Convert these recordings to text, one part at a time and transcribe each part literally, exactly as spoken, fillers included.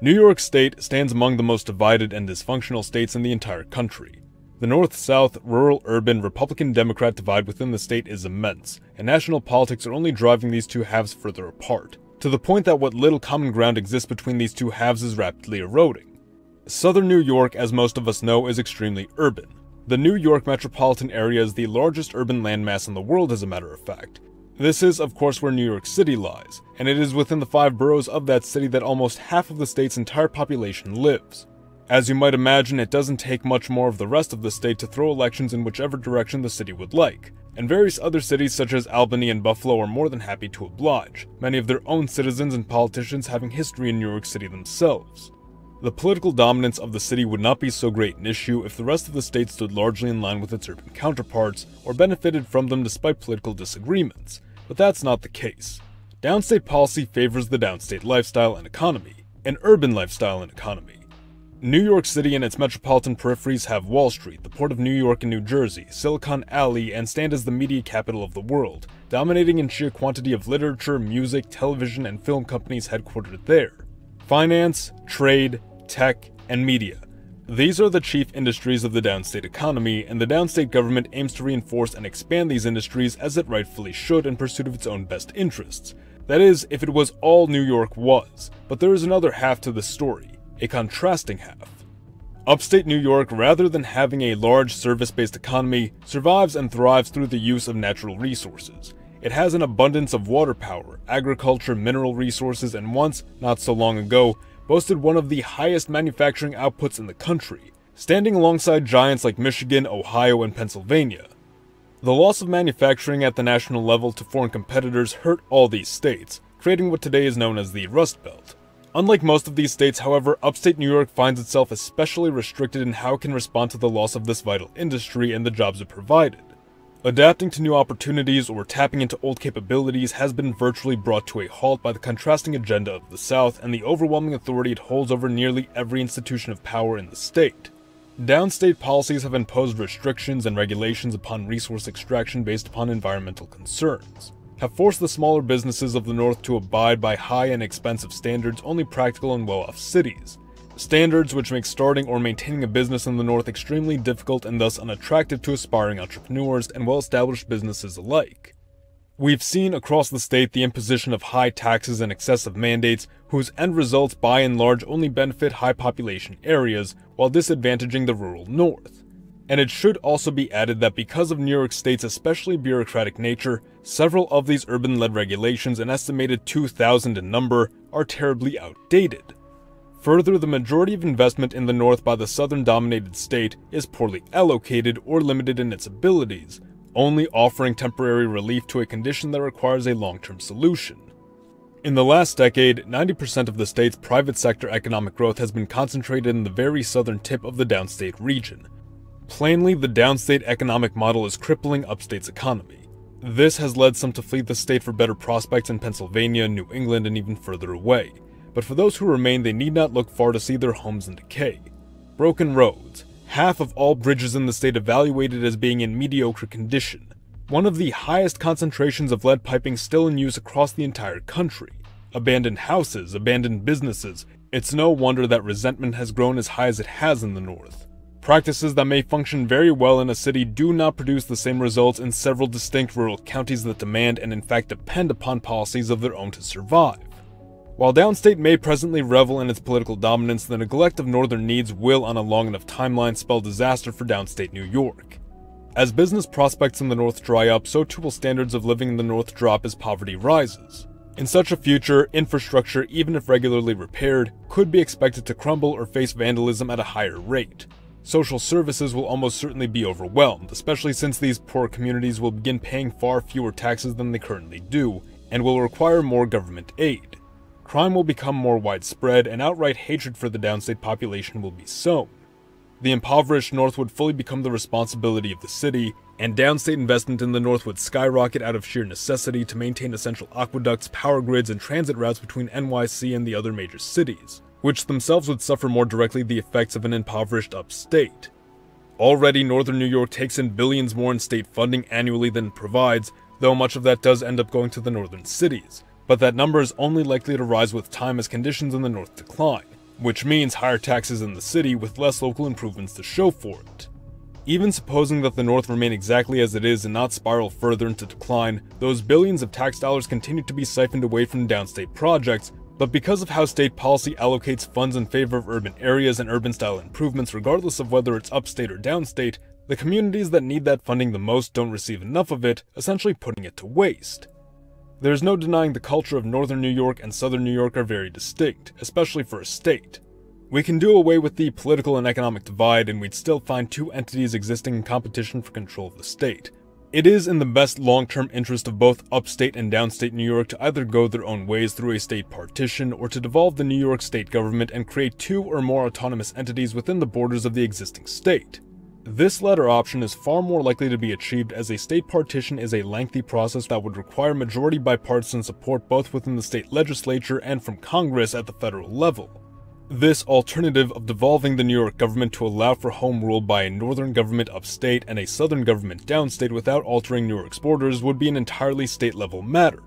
New York State stands among the most divided and dysfunctional states in the entire country. The north-south, rural-urban, Republican-Democrat divide within the state is immense, and national politics are only driving these two halves further apart, to the point that what little common ground exists between these two halves is rapidly eroding. Southern New York, as most of us know, is extremely urban. The New York metropolitan area is the largest urban landmass in the world, as a matter of fact. This is, of course, where New York City lies, and it is within the five boroughs of that city that almost half of the state's entire population lives. As you might imagine, it doesn't take much more of the rest of the state to throw elections in whichever direction the city would like, and various other cities such as Albany and Buffalo are more than happy to oblige, many of their own citizens and politicians having history in New York City themselves. The political dominance of the city would not be so great an issue if the rest of the state stood largely in line with its urban counterparts, or benefited from them despite political disagreements. But that's not the case. Downstate policy favors the downstate lifestyle and economy, an urban lifestyle and economy. New York City and its metropolitan peripheries have Wall Street, the Port of New York and New Jersey, Silicon Alley, and stand as the media capital of the world, dominating in sheer quantity of literature, music, television, and film companies headquartered there. Finance, trade, tech, and media. These are the chief industries of the downstate economy, and the downstate government aims to reinforce and expand these industries as it rightfully should in pursuit of its own best interests. That is, if it was all New York was, but there is another half to the story, a contrasting half. Upstate New York, rather than having a large service-based economy, survives and thrives through the use of natural resources. It has an abundance of water power, agriculture, mineral resources, and once, not so long ago, boasted one of the highest manufacturing outputs in the country, standing alongside giants like Michigan, Ohio, and Pennsylvania. The loss of manufacturing at the national level to foreign competitors hurt all these states, creating what today is known as the Rust Belt. Unlike most of these states, however, upstate New York finds itself especially restricted in how it can respond to the loss of this vital industry and the jobs it provided. Adapting to new opportunities or tapping into old capabilities has been virtually brought to a halt by the contrasting agenda of the South and the overwhelming authority it holds over nearly every institution of power in the state. Downstate policies have imposed restrictions and regulations upon resource extraction based upon environmental concerns, have forced the smaller businesses of the North to abide by high and expensive standards only practical in well-off cities, standards which make starting or maintaining a business in the North extremely difficult and thus unattractive to aspiring entrepreneurs and well-established businesses alike. We've seen across the state the imposition of high taxes and excessive mandates whose end results by and large only benefit high population areas while disadvantaging the rural North. And it should also be added that because of New York State's especially bureaucratic nature, several of these urban-led regulations, an estimated two thousand in number, are terribly outdated. Further, the majority of investment in the North by the southern-dominated state is poorly allocated or limited in its abilities, only offering temporary relief to a condition that requires a long-term solution. In the last decade, ninety percent of the state's private sector economic growth has been concentrated in the very southern tip of the downstate region. Plainly, the downstate economic model is crippling upstate's economy. This has led some to flee the state for better prospects in Pennsylvania, New England, and even further away. But for those who remain, they need not look far to see their homes in decay. Broken roads. Half of all bridges in the state evaluated as being in mediocre condition. One of the highest concentrations of lead piping still in use across the entire country. Abandoned houses, abandoned businesses. It's no wonder that resentment has grown as high as it has in the North. Practices that may function very well in a city do not produce the same results in several distinct rural counties that demand and in fact depend upon policies of their own to survive. While downstate may presently revel in its political dominance, the neglect of northern needs will, on a long enough timeline, spell disaster for downstate New York. As business prospects in the North dry up, so too will standards of living in the North drop as poverty rises. In such a future, infrastructure, even if regularly repaired, could be expected to crumble or face vandalism at a higher rate. Social services will almost certainly be overwhelmed, especially since these poor communities will begin paying far fewer taxes than they currently do, and will require more government aid. Crime will become more widespread, and outright hatred for the downstate population will be sown. The impoverished North would fully become the responsibility of the city, and downstate investment in the North would skyrocket out of sheer necessity to maintain essential aqueducts, power grids, and transit routes between N Y C and the other major cities, which themselves would suffer more directly the effects of an impoverished upstate. Already, northern New York takes in billions more in state funding annually than it provides, though much of that does end up going to the northern cities. But that number is only likely to rise with time as conditions in the North decline, which means higher taxes in the city with less local improvements to show for it. Even supposing that the North remain exactly as it is and not spiral further into decline, those billions of tax dollars continue to be siphoned away from downstate projects, but because of how state policy allocates funds in favor of urban areas and urban-style improvements regardless of whether it's upstate or downstate, the communities that need that funding the most don't receive enough of it, essentially putting it to waste. There is no denying the culture of northern New York and southern New York are very distinct, especially for a state. We can do away with the political and economic divide and we'd still find two entities existing in competition for control of the state. It is in the best long-term interest of both upstate and downstate New York to either go their own ways through a state partition or to devolve the New York state government and create two or more autonomous entities within the borders of the existing state. This latter option is far more likely to be achieved as a state partition is a lengthy process that would require majority bipartisan support both within the state legislature and from Congress at the federal level. This alternative of devolving the New York government to allow for home rule by a northern government upstate and a southern government downstate without altering New York's borders would be an entirely state-level matter.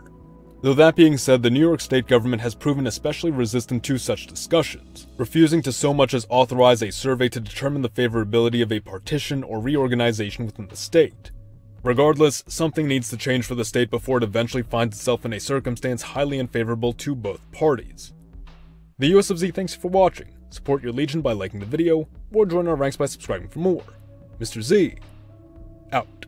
Though that being said, the New York state government has proven especially resistant to such discussions, refusing to so much as authorize a survey to determine the favorability of a partition or reorganization within the state. Regardless, something needs to change for the state before it eventually finds itself in a circumstance highly unfavorable to both parties. The USofZ thanks you for watching. Support your legion by liking the video, or join our ranks by subscribing for more. Mister Z, out.